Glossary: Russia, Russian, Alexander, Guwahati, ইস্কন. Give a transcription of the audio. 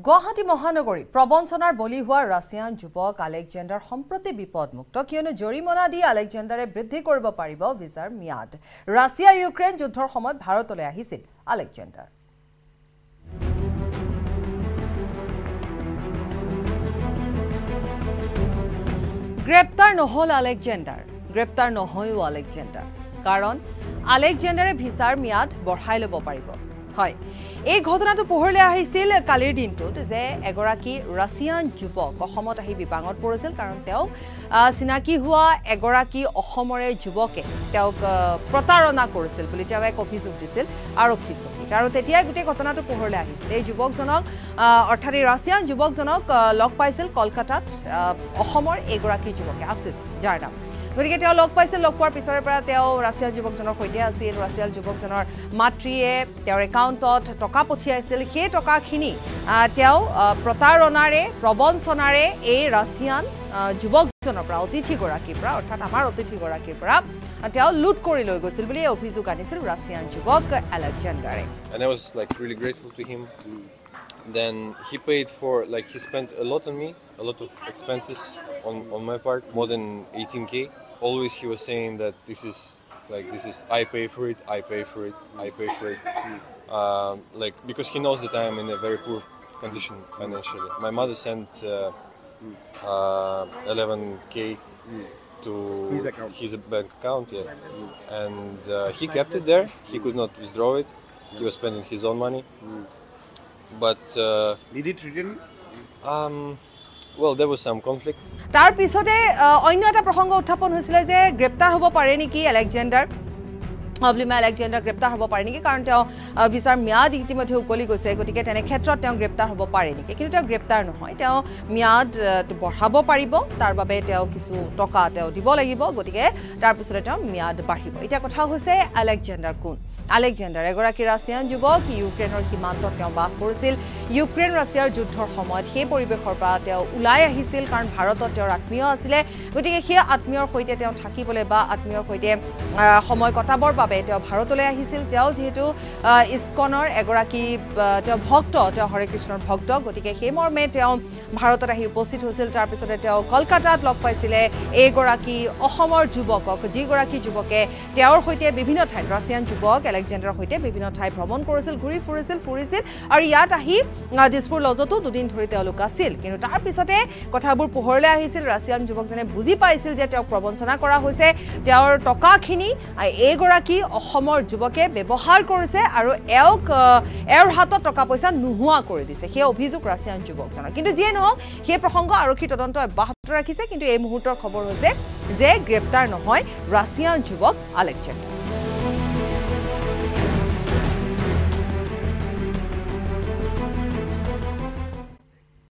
Guwahati Mohanagori, Probonsonar Bolihua, Russian, Jubok, Alexander, Homproti Bipodmukto, Jorimona di Alexander, a British Korba Paribo, Vizar Miad, Russia, Ukraine, Jutor Homot, Barotolea, Hisid, Alexander. Greptar no hol Alexander, Greptar no hoyo Alexander, Karon, Alexander, Vizar Miad, Borhailo Boparibo. হয় এই ঘটনাটো পোহৰলে আহিছিল কালিৰ দিনটোত যে এগৰাকী Russian যুৱক অসমত আহি বিপাঙত পৰিছিল কাৰণ তেওঁ চিনাকি হোৱা এগৰাকী অসমৰে যুৱকে তেওঁক প্ৰতাৰণা কৰিছিল বুলি তেওঁ এক অভিযোগ দিছিল আৰক্ষী চকীত আৰু তেতিয়া গুটে ঘটনাটো পোহৰলে আহিছিল এই যুৱকজনক অৰ্থাৎ এই ৰাছিয়ান যুৱকজনক লগ পাইছিল কলকাতাত অসমৰ এগৰাকী যুৱকে আছিস যাৰ নাম গৰিকে তেওঁ লগ পাইছে লগ পোৱাৰ পিছৰে পৰা তেওঁ ৰাছিয়ান যুৱকজনৰ কৈতে আছিল ৰাছিয়ান যুৱকজনৰ মাতৃয়ে তেওঁৰ একাউণ্টত টকা পঠিয়াইছিল সেই টকাখিনি তেওঁ প্ৰতাৰণাৰে প্ৰবঞ্চনাৰে এই ৰাছিয়ান যুৱকজনৰ পৰা অতিথি গৰাকীৰ পৰা অৰ্থাৎ আমাৰ অতিথি গৰাকীৰ পৰা তেওঁ লুট কৰি লৈ গৈছিল বুলি অভিযোগ আনিছিল ৰাছিয়ান যুৱক আলেকজাণ্ডাৰে and I was like really grateful to him then he paid for like he spent a lot on me a lot of expenses on my part more than 18k Always he was saying that this is I pay for it like because he knows that I am in a very poor condition financially my mother sent 11k to his bank account yeah and he kept it there he could not withdraw it he was spending his own money but did it return Well, there was some conflict. Tar pisote onno eta prohongo utthapon hoisile je greptar hobo pare niki Alexander Oblima Alexander greptar hobo pare niki karon teo visar miad itimothe ukoli goise gotike tene khetrot teo greptar hobo pare niki kintu teo greptar nohoy teo miad borhabo paribo tar babe teo kichu toka teo dibo lagibo gotike tar pisote teo miad barhibo eta kotha hoise Alexander kun Alexander egoraki Russian jubok Ukraineor kimantot teo baas korisil Ukraine Russia যুদ্ধৰ সময়ত সেই পৰিবেশৰ পৰা তেওঁ উলাই আহিছিল কাৰণ ভাৰতত তেওঁৰ আত্মীয় আছিল গতিকে সেই আত্মীয়ৰ সৈতে তেওঁ থাকিবলৈ বা আত্মীয়ৰ সৈতে সময় কটাবৰ বাবে তেওঁ ভাৰতলৈ আহিছিল তেওঁ যেহেতু ইস্কনৰ এগৰাকী তেওঁ ভক্ত তেওঁ হৰি কৃষ্ণৰ ভক্ত গতিকে সেই মৰ্মে তেওঁ ভাৰতত আহি উপস্থিত হৈছিল তাৰ পিছতে তেওঁ কলকাতাত লগ পাইছিল এগৰাকী অসমৰ যুৱকক যিগৰাকী যুৱকে তেওঁৰ সৈতে বিভিন্ন ঠাই ৰাছিয়ান যুৱক আলেকজাণ্ডাৰৰ সৈতে বিভিন্ন ঠাই ভ্ৰমণ কৰিছিল ঘূৰি ফুৰিছিল আৰু ইয়াত আহি দিছপুৰ লজতো দুদিন ধৰি তেওঁলোক আছিল কিন্তু তাৰ পিছতে কথাবোৰ পোহৰলে আহিছিল ৰাছিয়ান যুৱকজনে বুজি পাইছিল যে তেওঁ প্ৰবঞ্চনা কৰা হৈছে তেওঁৰ টকাখিনি এগৰাকী অসমৰ যুৱকে ব্যৱহাৰ কৰিছে আৰু এওক এৰ হাতত টকা পইচা নুহুৱা কৰি দিছে সেই অভিযোগ ৰাছিয়ান যুৱকজনৰ কিন্তু যিয়ে নহওক সেই প্ৰসংগ আৰক্ষী তদন্ত অব্যাহত ৰাখিছে কিন্তু এই মুহূৰ্তৰ খবৰ হৈছে যে গ্ৰেপ্তাৰ নহয় ৰাছিয়ান যুৱক আলেকজাণ্ডাৰ